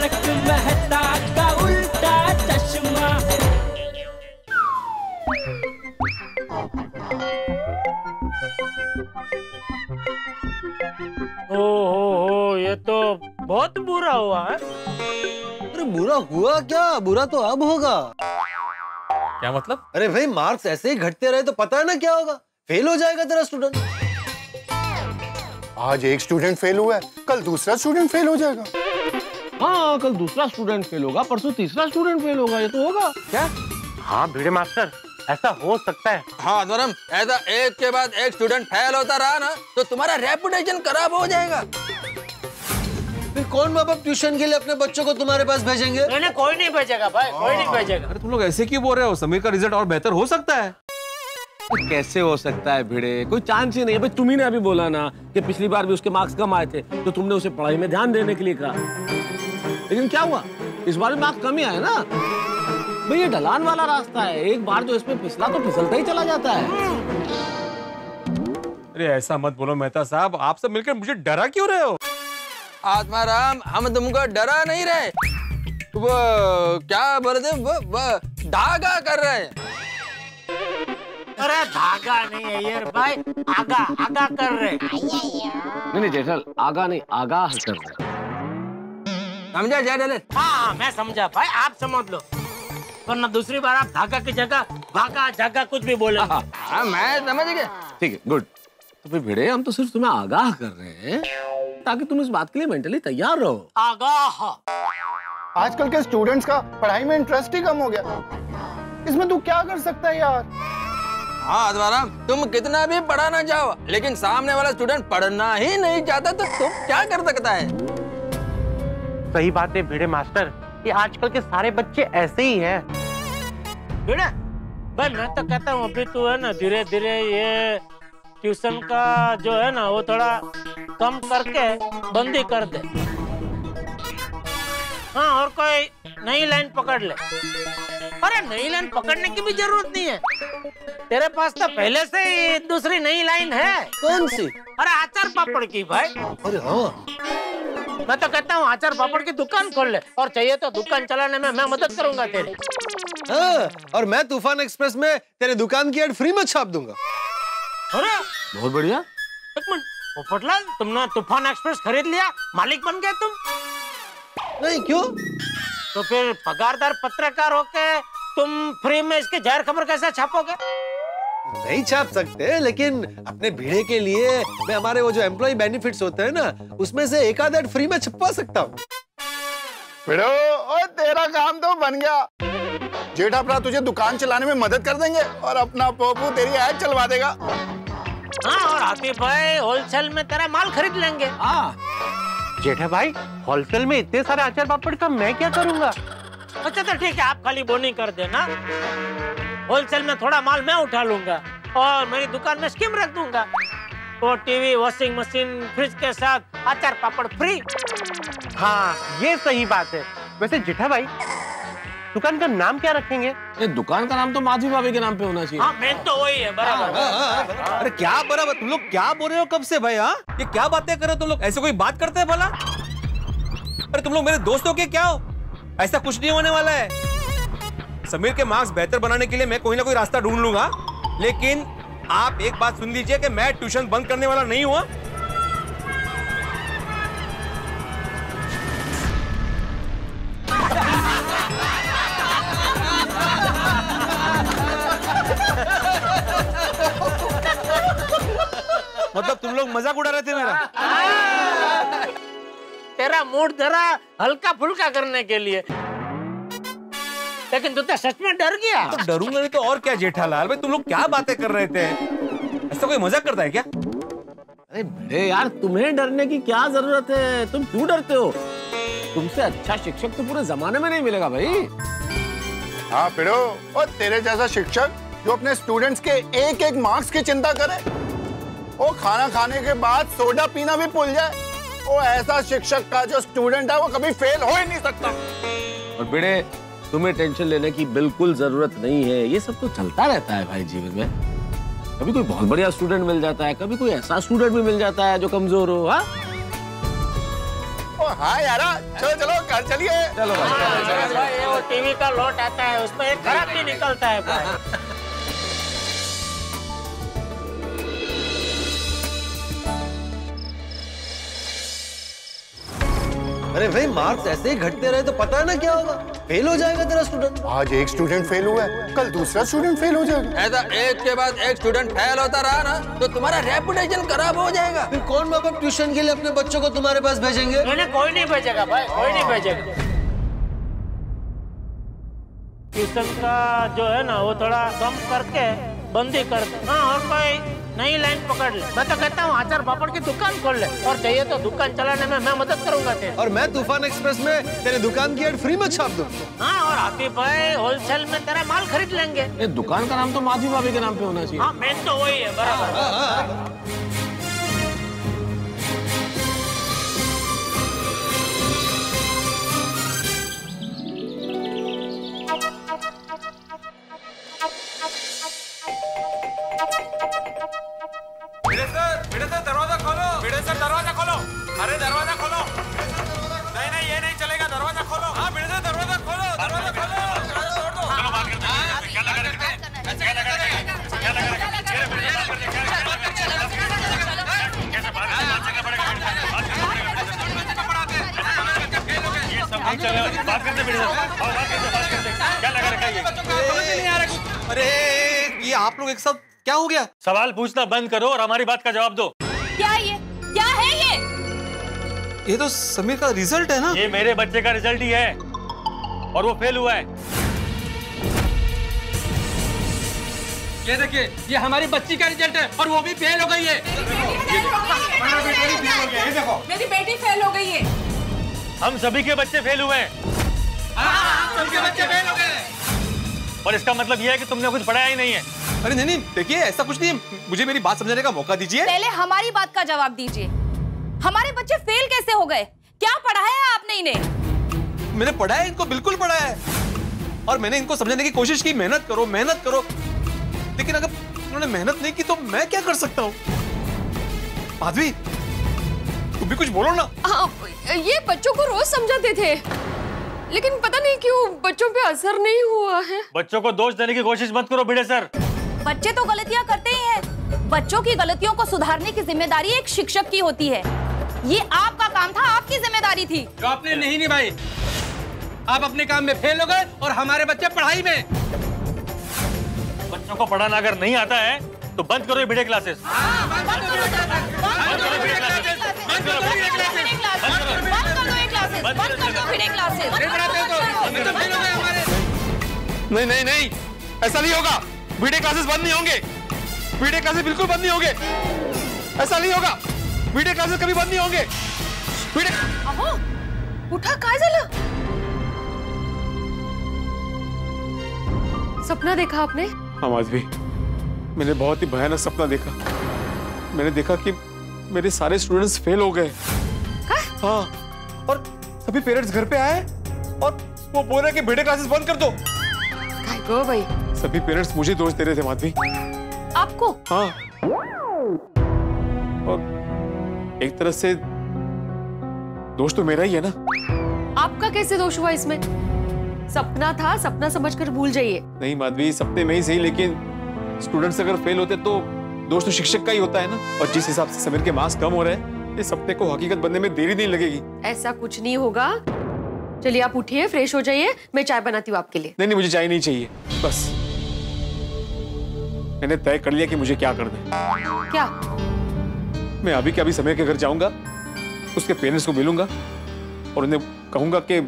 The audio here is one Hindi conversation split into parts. तारक मेहता का उल्टा चश्मा। ओ, ये तो बहुत बुरा हुआ है। अरे बुरा हुआ क्या, बुरा तो अब होगा। क्या मतलब? अरे भाई मार्क्स ऐसे ही घटते रहे तो पता है ना क्या होगा, फेल हो जाएगा तेरा स्टूडेंट। आज एक स्टूडेंट फेल हुआ है, कल दूसरा स्टूडेंट फेल हो जाएगा। हाँ, कल दूसरा स्टूडेंट फेल होगा, परसों तीसरा स्टूडेंट फेल होगा। ये तो होगा क्या? हाँ भिड़े मास्टर, ऐसा हो सकता है। हाँ धर्म, ऐसा एक के बाद एक स्टूडेंट फेल होता रहा ना तो तुम्हारा रेपुटेशन खराब हो जाएगा। फिर कौन माँ बाप ट्यूशन के लिए अपने बच्चों को तुम्हारे पास भेजेंगे? नहीं, कोई नहीं भेजेगा भाई, कोई नहीं भेजेगा। अरे तुम लोग ऐसे क्यों बोल रहे हो? समीर का रिजल्ट और बेहतर हो सकता है। तो कैसे हो सकता है भिड़े, कोई चांस ही नहीं है। भाई तुम ही ने अभी बोला ना कि पिछली बार भी उसके मार्क्स कम आए थे तो तुमने उसे पढ़ाई में ध्यान देने के लिए कहा, लेकिन क्या हुआ, इस बार भी मार्क्स कम ही आए ना। ये ढलान वाला रास्ता है, एक बार जो इसमें फिसला तो फिसलता ही चला जाता है। अरे ऐसा मत बोलो मेहता साहब, आप सब मिलकर मुझे डरा क्यों रहे हो? आत्माराम, हम तुमको डरा नहीं रहे, वो क्या बोल रहे, धागा कर रहे हैं। अरे धागा नहीं है यार भाई, आगा आगा कर रहे। नहीं जेठल, आगा नहीं आगा कर रहे। समझा जेठल? हाँ मैं समझा भाई, आप समझ लो, वरना दूसरी बार आप धागा की जगह भागा झागा कुछ भी बोले। मैं समझ गया, ठीक है गुड। तो फिर भिड़े, हम तो सिर्फ तुम्हें आगाह कर रहे हैं ताकि तुम इस बात के लिए मेंटली तैयार रहो। आगाह। आजकल के स्टूडेंट्स का पढ़ाई में इंटरेस्ट ही कम हो गया, इसमें तू क्या कर सकता है यार। हाँ द्वारा, तुम कितना भी पढ़ाना चाहो लेकिन सामने वाला स्टूडेंट पढ़ना ही नहीं चाहता तो तुम क्या कर सकता है। सही बात है भिड़े मास्टर, ये आजकल के सारे बच्चे ऐसे ही हैं। भाई मैं तो कहता हूँ अभी तू है ना धीरे धीरे ये ट्यूशन का जो है ना वो थोड़ा कम करके बंदी कर दे। हाँ और कोई नई लाइन पकड़ ले। अरे नई लाइन पकड़ने की भी जरूरत नहीं है, तेरे पास तो पहले से ही दूसरी नई लाइन है। कौन सी? अरे आचार पापड़ की भाई। अरे हाँ, मैं तो कहता हूँ आचार पापड़ की दुकान खोल ले, और चाहिए तो दुकान चलाने में मैं मदद करूंगा तेरी। हाँ, और मैं तूफान एक्सप्रेस में तेरे दुकान की एड फ्री में छाप दूंगा। अरे बहुत बढ़िया। एक मिनट पोपटलाल, तुमने तूफान एक्सप्रेस खरीद लिया, मालिक बन गए तुम? नहीं क्यों? तो फिर पगारदार पत्रकार होके तुम फ्री में इसकी जाहिर खबर कैसे छापोगे? नहीं छाप सकते, लेकिन अपने भिड़े के लिए मैं हमारे वो जो एम्प्लॉय बेनिफिट्स होते हैं ना उसमें से एक आधा फ्री में छपवा सकता हूँ। भिड़ो, और तेरा काम तो बन गया। जेठा भरा तुझे दुकान चलाने में मदद कर देंगे और अपना पोपू तेरी ऐड चलवा देगा। हाँ और आतिफ भाई होलसेल में तेरा माल खरीद लेंगे। हाँ जेठा भाई, होलसेल में इतने सारे आचार पापड़ का मैं क्या करूँगा? अच्छा तो ठीक है, आप खाली बोनी कर देना, होलसेल में थोड़ा माल मैं उठा लूंगा और मेरी दुकान में स्कीम रख दूंगा, तो टीवी वॉशिंग मशीन फ्रिज के साथ अचार पापड़ फ्री। हाँ ये सही बात है। वैसे जेठा भाई दुकान का नाम क्या रखेंगे? ये दुकान का नाम तो माधवी भाभी के नाम पे होना चाहिए। हाँ मेन तो वही है। बराबर। अरे क्या बराबर, तुम लोग क्या बोल रहे हो कब से भाई? हाँ ये क्या बातें कर रहे हो तुम लोग, ऐसे कोई बात करते है भला? अरे तुम लोग मेरे दोस्तों के क्या हो, ऐसा कुछ नहीं होने वाला है। समीर के मार्क्स बेहतर बनाने के लिए मैं कोई ना कोई रास्ता ढूंढ लूंगा, लेकिन आप एक बात सुन लीजिए कि मैं ट्यूशन बंद करने वाला नहीं हुआ। मतलब तुम लोग मजाक उड़ा रहे थे मेरा? तेरा मूड जरा हल्का फुल्का करने के लिए, लेकिन तू तो सच में डर गया। तो डरूंगा नहीं तो और क्या जेठालाल भाई, तुम लोग क्या बातें कर रहे थे, ऐसा कोई मजाक करता है क्या? अरे बड़े यार, तुम्हें डरने की क्या जरूरत है, तुम क्यों डरते हो? तुमसे अच्छा शिक्षक तो पूरे जमाने में नहीं मिलेगा भाई। हाँ पिड़ो, और तेरे जैसा शिक्षक जो अपने स्टूडेंट्स के एक एक मार्क्स की चिंता करे, वो खाना खाने के बाद सोडा पीना भी भूल जाए, वो ऐसा शिक्षक का जो स्टूडेंट है वो कभी फेल हो ही नहीं सकता। और भिड़े तुम्हें टेंशन लेने की बिल्कुल जरूरत नहीं है, ये सब तो चलता रहता है भाई जीवन में। कभी कोई बहुत बढ़िया स्टूडेंट मिल जाता है, कभी कोई ऐसा स्टूडेंट भी मिल जाता है जो कमजोर हो। हाँ हाँ यारा, चलो चलो घर चलिए। चलो भाई ये वो टीवी का लॉट आता है उसमें एक खराब भी निकलता है भाई। अरे भाई मार्क्स ऐसे ही घटते रहे तो पता है ना क्या होगा, फेल हो जाएगा तेरा स्टूडेंट। आज एक स्टूडेंट फेल हुआ है, कल दूसरा स्टूडेंट फेल हो जाएगा। ऐसा एक के बाद एक स्टूडेंट फेल होता रहा ना तो तुम्हारा रेपुटेशन खराब हो जाएगा। फिर कौन माँ बाप ट्यूशन के लिए अपने बच्चों को तुम्हारे पास भेजेंगे? कोई नहीं भेजेगा भाई, कोई नहीं भेजेगा। ट्यूशन का जो है ना वो थोड़ा कम करके बंदी करके हाँ और भाई नई लाइन पकड़ ले। मैं तो कहता हूँ आचार पापड़ की दुकान खोल ले और चाहिए तो दुकान चलाने में मैं मदद करूंगा तेरे। और मैं तूफान एक्सप्रेस में तेरे दुकान की एड फ्री में छाप दूँ। हाँ और आती भाई होलसेल में तेरा माल खरीद लेंगे। ये दुकान का नाम तो माधवी भाभी के नाम पे होना चाहिए। हाँ मेन तो वही है बराबर। अरे दरवाजा खोलो। नहीं नहीं ये नहीं चलेगा, दरवाजा खोलो। हाँ भिड़े दरवाजा खोलो, दरवाजा खोलो। चलो बात करते हैं, क्या लगा रहे हैं? क्या लगा रहे हैं? क्या लगा रहे हैं? क्या लगा रहे हैं? कैसे बात करना पड़ेगा? ये सब नहीं चलेगा, बात करते भिड़े और बात करते क्या लगा रखा है ये? अरे ये आप लोग एक साथ क्या हो गया? सवाल पूछना बंद करो और हमारी बात का जवाब दो। ये तो समीर का रिजल्ट है ना? ये मेरे बच्चे का रिजल्ट ही है और वो फेल हुआ है। ये देखिए ये हमारी बच्ची का रिजल्ट है और वो भी फेल हो गई है। मेरी बेटी फेल हो गई है। हम सभी के बच्चे फेल हुए हैं। हम सभी के बच्चे फेल हो गए हैं। और इसका मतलब ये है कि तुमने कुछ पढ़ाया ही नहीं है। अरे नहीं देखिए ऐसा कुछ नहीं है, मुझे मेरी बात समझने का मौका दीजिए। पहले हमारी बात का जवाब दीजिए, हमारे बच्चे फेल कैसे हो गए? क्या पढ़ाया आपने इन्हें? मैंने पढ़ाया, इनको बिल्कुल पढ़ाया है और मैंने इनको समझाने की कोशिश की, मेहनत करो मेहनत करो, लेकिन अगर उन्होंने मेहनत नहीं की तो मैं क्या कर सकता हूँ? माधवी तुम भी कुछ बोलो ना। ये बच्चों को रोज समझाते थे लेकिन पता नहीं क्यों बच्चों पे असर नहीं हुआ है। बच्चों को दोष देने की कोशिश मत करो भिड़े सर। बच्चे तो गलतियाँ करते ही है, बच्चों की गलतियों को सुधारने की जिम्मेदारी एक शिक्षक की होती है। ये आपका काम था, आपकी जिम्मेदारी थी जो आपने नहीं निभाई। आप अपने काम में फेल हो गए और हमारे बच्चे पढ़ाई में। बच्चों को पढ़ाना अगर नहीं आता है तो बंद करो ये भिड़े क्लासेस। नहीं नहीं नहीं ऐसा नहीं होगा, भिड़े क्लासेस बंद नहीं होंगे, भिड़े क्लासेस बिल्कुल बंद नहीं होंगे, ऐसा नहीं होगा, भिड़े क्लासेस कभी बंद नहीं होंगे। अहो, उठा काय झालं? सपना देखा आपने? हाँ माधवी, मैंने बहुत ही भयानक सपना देखा। मैंने देखा कि मेरे सारे स्टूडेंट्स फेल हो गए। हाँ और सभी पेरेंट्स घर पे आए और वो बोल रहे कि भिड़े क्लासेस बंद कर दो। काय गो भाई? सभी पेरेंट्स मुझे दोष दे रहे थे माधवी। आपको? हाँ और एक तरह से दोष तो मेरा ही है ना। आपका कैसे दोष हुआ इसमें? सपना था, सपना समझकर भूल जाइए। नहीं माधवी सपने में ही सही लेकिन स्टूडेंट्स अगर फेल होते तो दोष तो शिक्षक का ही होता है ना। और जिस हिसाब से समीर के मार्क्स कम हो रहे हैं इस सपने को हकीकत बनने में देरी नहीं लगेगी। ऐसा कुछ नहीं होगा, चलिए आप उठिए फ्रेश हो जाइए, मैं चाय बनाती हूँ आपके लिए। नहीं नहीं मुझे चाय नहीं चाहिए, बस मैंने तय कर लिया कि मुझे क्या करना है। क्या? मैं अभी के अभी समीर के घर जाऊंगा, उसके पेरेंट्स को मिलूंगा और उन्हें कहूंगा कि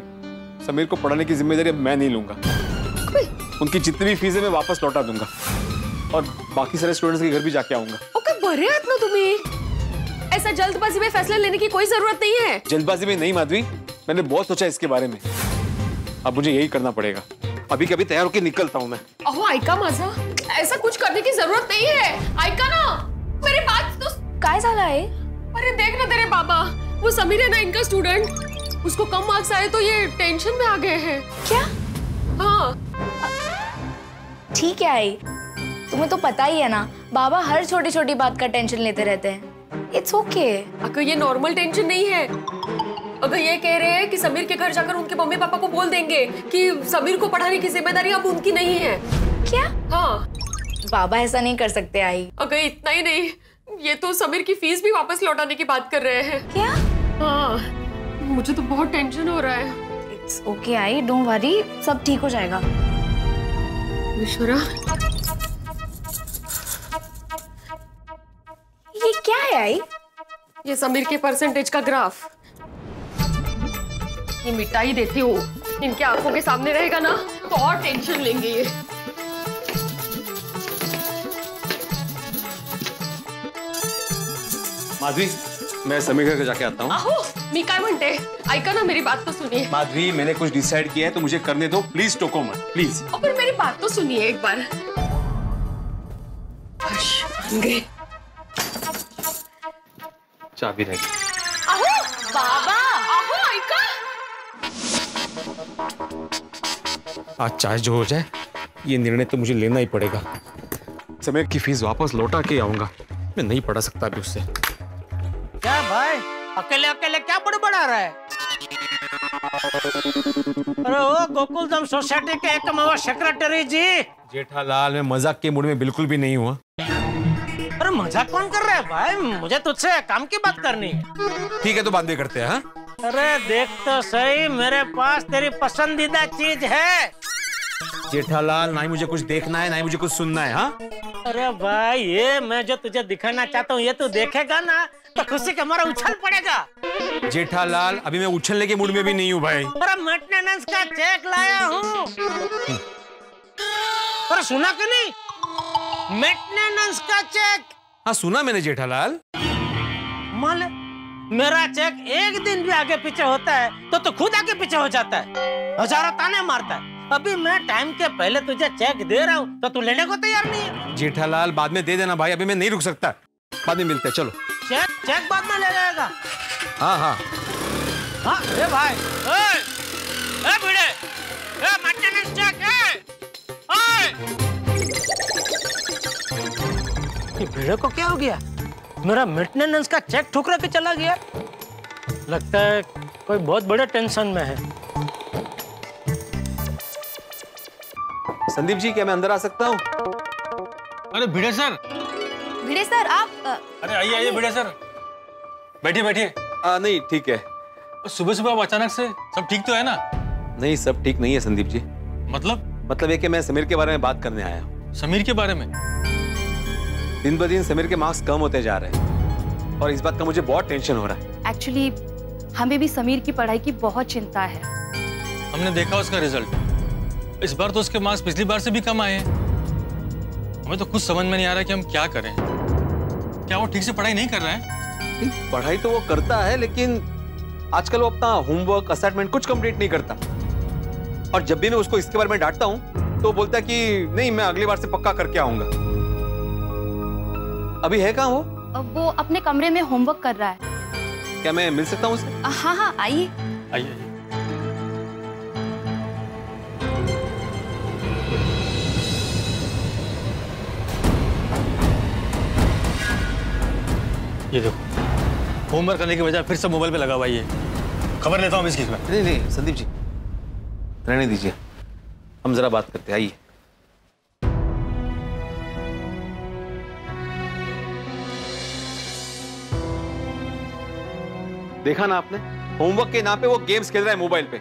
समीर को पढ़ाने की जिम्मेदारी अब मैं नहीं लूंगा। उनकी जितनी भी फीस है मैं वापस लौटा दूंगा और बाकी सारे स्टूडेंट्स के घर भी जाके आऊंगा। ओके बड़े आदमी तुम्हें, ऐसा जल्दबाजी में फैसला लेने की कोई जरूरत नहीं है। जल्दबाजी में नहीं माधवी, मैंने बहुत सोचा इसके बारे में, अब मुझे यही करना पड़ेगा। अभी कभी तैयार होकर निकलता हूँ मैं। ओह आयका माजा, ऐसा कुछ करने की जरूरत नहीं है। आयका ना मेरी बात तो काय झाला है? अरे देख ना तेरे बाबा, वो समीर है ना इनका स्टूडेंट, उसको कम मार्क्स आए तो ये टेंशन में आ गए हैं। क्या? हाँ ठीक है आई, तुम्हें तो पता ही है ना बाबा हर छोटी छोटी बात का टेंशन लेते रहते हैं। It's okay. ये नॉर्मल टेंशन नहीं है, अगर ये कह रहे हैं कि समीर के घर जाकर उनके मम्मी पापा को बोल देंगे कि समीर को पढ़ाने की जिम्मेदारी अब उनकी नहीं है। क्या? हाँ, बाबा ऐसा नहीं कर सकते आई। अगर इतना ही नहीं, ये तो समीर की फीस भी वापस लौटाने की बात कर रहे हैं। क्या? हाँ, मुझे तो बहुत टेंशन हो रहा है। It's okay I, don't worry, सब ठीक हो जाएगा। ये क्या है आई? ये समीर के परसेंटेज का ग्राफ। ये मिटाई देती हो, इनके आंखों के सामने रहेगा ना तो और टेंशन लेंगे ये। माधवी, मैं समीर घर जाके आता हूँ। आहो, मी काय म्हणते, ऐका ना, मेरी बात तो सुनिए। माधवी, मैंने कुछ डिसाइड किया है तो मुझे करने दो, प्लीज टोको मत, प्लीज। पर मेरी बात तो सुनिए एक बार। चाबी रह गई। आहो बाबा, आहो ऐका। आज चाहे जो हो जाए, ये निर्णय तो मुझे लेना ही पड़ेगा। समय की फीस वापस लौटा के आऊंगा, मैं नहीं पढ़ा सकता अभी उससे। क्या भाई, अकेले अकेले क्या बड़बड़ा रहा है? अरे वो गोकुलधाम सोसाइटी के एकमात्र सेक्रेटरी जी जेठालाल, मैं मजाक के मूड में बिल्कुल भी नहीं हुआ। अरे मजाक कौन कर रहा है भाई, मुझे तुझसे काम की बात करनी है। ठीक है तो बात भी करते हैं। अरे देख तो सही, मेरे पास तेरी पसंदीदा चीज है। जेठालाल, ना ही मुझे कुछ देखना है ना ही मुझे कुछ सुनना है। हाँ, अरे भाई ये मैं जो तुझे दिखाना चाहता हूँ ये तू देखेगा ना तो खुशी के मारे उछल पड़ेगा। जेठालाल, अभी मैं उछलने के मूड में भी नहीं हूँ भाई। अरे मेंटेनेंस का चेक लाया हूँ। अरे सुना कि नहीं, मेंटेनेंस का चेक। हाँ सुना मैंने जेठालाल। माले, मेरा चेक एक दिन भी आगे पीछे होता है तो खुद आगे पीछे हो जाता है, हजारों ताने मारता है। अभी मैं टाइम के पहले तुझे चेक दे रहा हूँ तो तू लेने को तैयार नहीं है। जेठालाल, बाद में दे देना भाई, अभी मैं नहीं रुक सकता। बाद में मिलते हैं, चलो। चेक बाद में ले जाएगा। हाँ हाँ हाँ। ए भाई, ए भिड़े, ए मेंटेनेंस चेक, ए। भिड़े को क्या हो गया? मेरा मेंटेनेंस का चेक ठुकरा के चला गया। लगता है कोई बहुत बड़े टेंशन में है। संदीप जी, क्या मैं अंदर आ सकता हूँ? अरे भिड़े सर, भिड़े सर आप। अरे आइए आइए भिड़े सर, बैठिए बैठिए। नहीं ठीक है। सुबह सुबह आप अचानक से, सब ठीक तो है ना? नहीं सब ठीक नहीं है संदीप जी। मतलब ये कि मैं समीर के बारे में बात करने आया हूँ। समीर के बारे में? दिन ब दिन समीर के मार्क्स कम होते जा रहे हैं और इस बात का मुझे बहुत टेंशन हो रहा है। एक्चुअली हमें भी समीर की पढ़ाई की बहुत चिंता है। हमने देखा उसका रिजल्ट, इस बार तो उसके मार्क्स पिछली बार से भी कम आए हैं। हमें तो कुछ समझ में नहीं आ रहा कि हम क्या करें। क्या वो ठीक से पढ़ाई नहीं कर रहा है? पढ़ाई तो वो करता है, लेकिन आजकल वो अपना होमवर्क असाइनमेंट कुछ कंप्लीट नहीं करता। और जब भी मैं उसको इसके बारे में डांटता हूँ तो बोलता है कि नहीं मैं अगली बार से पक्का करके आऊंगा। अभी है कहाँ वो? वो अपने कमरे में होमवर्क कर रहा है। क्या मैं मिल सकता हूँ उसे? हाँ हाँ आइए आइए। ये देखो, होमवर्क करने की बजाय फिर सब मोबाइल पे लगा हुआ है। खबर लेता हूँ इसकी। नहीं संदीप जी रहने दीजिए, हम जरा बात करते हैं, आइए। देखा ना आपने, होमवर्क के नाम पे वो गेम्स खेल रहा है मोबाइल पे,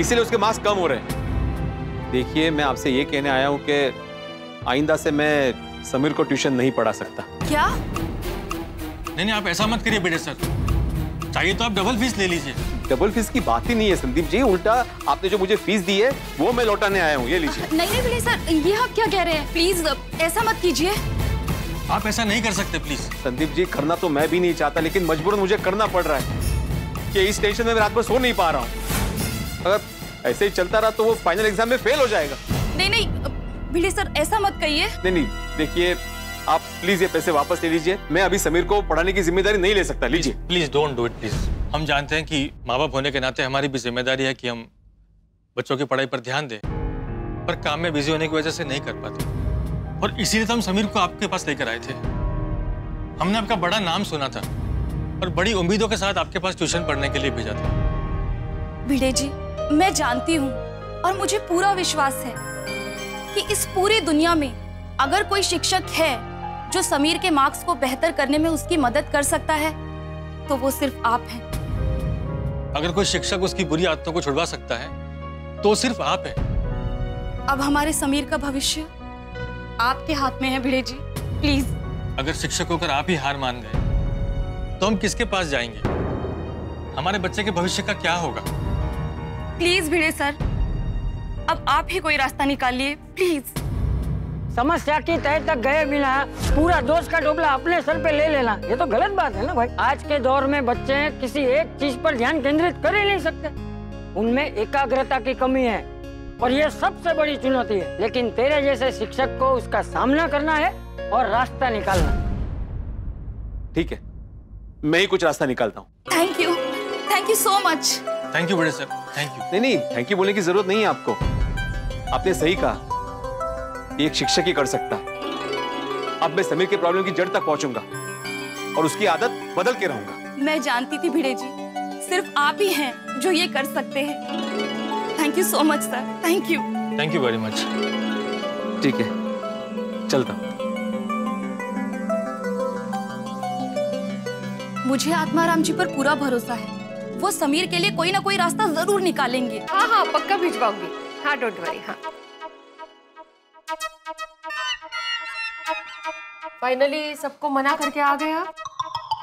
इसीलिए उसके मार्क्स कम हो रहे हैं। देखिए मैं आपसे ये कहने आया हूँ कि आइंदा से मैं समीर को ट्यूशन नहीं पढ़ा सकता। क्या? नहीं नहीं आप ऐसा मत करिए बेटे सर, चाहिए तो आप डबल फीस ले लीजिए। डबल फीस की बात ही नहीं है संदीप जी, उल्टा आपने जो मुझे फीस दी है वो मैं लौटाने आया हूँ, ये लीजिए। नहीं नहीं बेटे सर, ये आप क्या कह रहे हैं, प्लीज ऐसा मत कीजिए। आप ऐसा नहीं कर सकते प्लीज। संदीप जी करना तो मैं भी नहीं चाहता, लेकिन मजबूरन मुझे करना पड़ रहा है कि इस टेंशन में रात भर सो नहीं पा रहा हूँ। अगर ऐसे ही चलता रहा तो वो फाइनल एग्जाम में फेल हो जाएगा। नहीं नहीं भिड़े सर ऐसा मत कहिए। नहीं नहीं देखिए आप प्लीज ये पैसे वापस ले लीजिए, मैं अभी समीर को पढ़ाने की जिम्मेदारी नहीं ले सकता, लीजिए। Please don't do it please. हम जानते हैं कि माँ बाप होने के नाते हमारी भी जिम्मेदारी है कि हम बच्चों की पढ़ाई पर ध्यान दें, पर काम में बिजी होने की वजह से नहीं कर पाते और इसीलिए तो हम समीर को आपके पास लेकर आए थे। हमने आपका बड़ा नाम सुना था और बड़ी उम्मीदों के साथ आपके पास ट्यूशन पढ़ने के लिए भेजा था। भिड़े जी, मैं जानती हूँ और मुझे पूरा विश्वास है कि इस पूरी दुनिया में अगर कोई शिक्षक है जो समीर के मार्क्स को बेहतर करने में उसकी मदद कर सकता है तो वो सिर्फ आप हैं। अगर कोई शिक्षक उसकी बुरी आदतों को छुड़वा सकता है तो सिर्फ आप हैं। अब हमारे समीर का भविष्य आपके हाथ में है भिड़े जी, प्लीज। अगर शिक्षक होकर आप ही हार मान गए तो हम किसके पास जाएंगे? हमारे बच्चे के भविष्य का क्या होगा? प्लीज भिड़े सर, अब आप ही कोई रास्ता निकालिए प्लीज। समस्या की तह तक गए बिना पूरा दोष का डोबला अपने सर पे ले लेना, ये तो गलत बात है ना भाई। आज के दौर में बच्चे किसी एक चीज पर ध्यान केंद्रित कर ही नहीं सकते, उनमें एकाग्रता की कमी है और ये सबसे बड़ी चुनौती है। लेकिन तेरे जैसे शिक्षक को उसका सामना करना है और रास्ता निकालना। ठीक है, मैं ही कुछ रास्ता निकालता हूँ। Thank you so much. Thank you बड़े सर, थैंक यू। नहीं, थैंक यू बोलने की जरूरत नहीं है आपको, आपने सही कहा, ये एक शिक्षक ही कर सकता है। अब मैं समीर के प्रॉब्लम की जड़ तक पहुंचूंगा और उसकी आदत बदल के रहूंगा। मैं जानती थी भिड़े जी, सिर्फ आप ही हैं जो ये कर सकते हैं। Thank you so much sir, thank you. Thank you very much. ठीक है, चलता हूँ। मुझे आत्माराम जी पर पूरा भरोसा है, वो समीर के लिए कोई ना कोई रास्ता जरूर निकालेंगे। हाँ हाँ, पक्का भिजवाऊंगी। हाँ डोंट वरी। हाँ फाइनली सबको मना करके आ गया?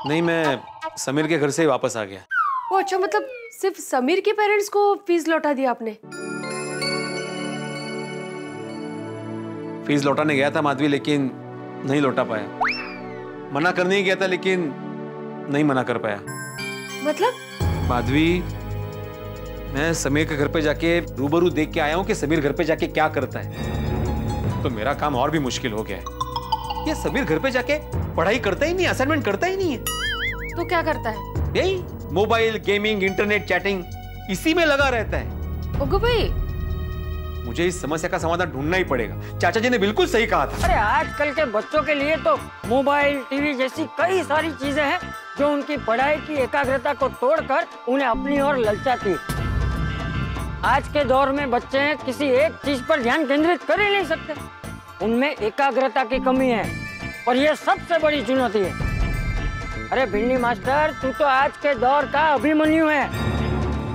नहीं, मैं समीर के घर से ही वापस आ गया। वो अच्छा, मतलब सिर्फ समीर के पेरेंट्स को फीस लौटा दिया आपने? फीस लौटाने गया था माधवी, लेकिन नहीं लौटा पाया। मना करने ही गया था लेकिन नहीं मना कर पाया। मतलब? माधवी, मैं समीर के घर पे जाके रूबरू देख के आया हूँ कि समीर घर पे जाके क्या करता है, तो मेरा काम और भी मुश्किल हो गया है। ये समीर घर पे जाके पढ़ाई करता ही नहीं, असाइनमेंट करता ही नहीं है। तो क्या करता है? यही मोबाइल, गेमिंग, इंटरनेट, चैटिंग, इसी में लगा रहता है। ओगो भाई, मुझे इस समस्या का समाधान ढूंढना ही पड़ेगा। चाचा जी ने बिल्कुल सही कहा था। अरे आजकल के बच्चों के लिए तो मोबाइल, टीवी जैसी कई सारी चीजें हैं जो उनकी पढ़ाई की एकाग्रता को तोड़कर उन्हें अपनी ओर ललचाती। आज के दौर में बच्चे किसी एक चीज पर ध्यान केंद्रित कर ही नहीं सकते, उनमें एकाग्रता की कमी है और ये सबसे बड़ी चुनौती है। अरे भिंडी मास्टर, तू तो आज के दौर का अभिमन्यु है,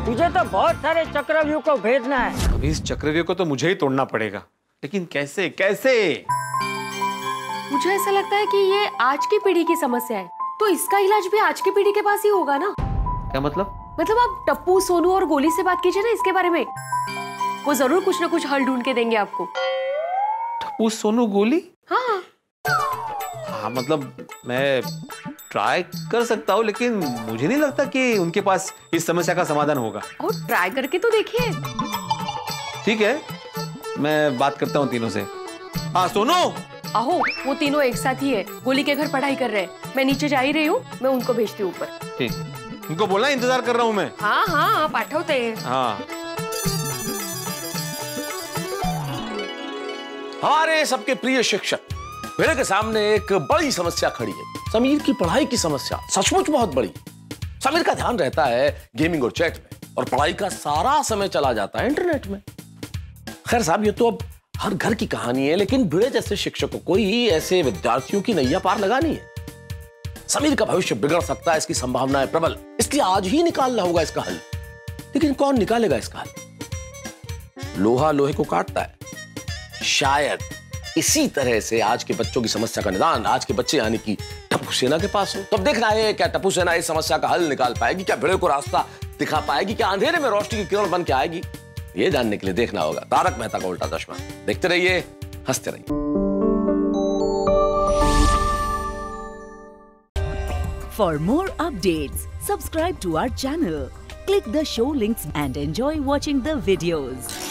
तुझे तो बहुत सारे चक्रव्यूह को भेदना है। अभी इस चक्रव्यूह को तो मुझे ही तोड़ना पड़ेगा, लेकिन कैसे कैसे? मुझे ऐसा लगता है कि ये आज की पीढ़ी की समस्या है, तो इसका इलाज भी आज की पीढ़ी के पास ही होगा ना। क्या मतलब? मतलब आप टप्पू, सोनू और गोली से बात कीजिए ना इसके बारे में, वो जरूर कुछ ना कुछ हल ढूंढ के देंगे आपको। टप्पू, सोनू, गोली? हाँ हाँ, मतलब मैं ट्राई कर सकता हूँ, लेकिन मुझे नहीं लगता कि उनके पास इस समस्या का समाधान होगा। और ट्राई करके तो देखिए। ठीक है, मैं बात करता हूँ तीनों से। हाँ सोनू। आहो, वो तीनों एक साथ ही है, गोली के घर पढ़ाई कर रहे हैं। मैं नीचे जा ही रही हूँ, मैं उनको भेजती हूँ ऊपर। ठीक, उनको बोला इंतजार कर रहा हूँ मैं। हाँ हाँ, आप आठवते हैं। हाँ हमारे सबके प्रिय शिक्षक, मेरे सामने एक बड़ी समस्या खड़ी है, समीर की पढ़ाई की समस्या। सचमुच बहुत बड़ी। समीर का ध्यान रहता है गेमिंग और चैट में और पढ़ाई का सारा समय चला जाता है इंटरनेट में। खैर साहब, ये तो अब हर घर की कहानी है, लेकिन भिड़े जैसे शिक्षकों को ही ऐसे विद्यार्थियों की नैया पार लगानी है। समीर का भविष्य बिगड़ सकता है, इसकी संभावना है प्रबल, इसलिए आज ही निकालना होगा इसका हल। लेकिन कौन निकालेगा इसका हल? लोहा लोहे को काटता है। शायद इसी तरह से आज के बच्चों की समस्या का निदान आज के बच्चे यानी कि टप्पू सेना के पास हो। तो अब देखना है क्या टप्पू सेना इस समस्या का हल निकाल पाएगी, क्या भिड़े को रास्ता दिखा पाएगी, क्या अंधेरे में रोशनी की किरण बन के आएगी। ये जानने के लिए देखना होगा तारक मेहता का उल्टा चश्मा। देखते रहिए, हंसते रहिए। For more updates, subscribe to our channel, click the show links and enjoy watching the videos.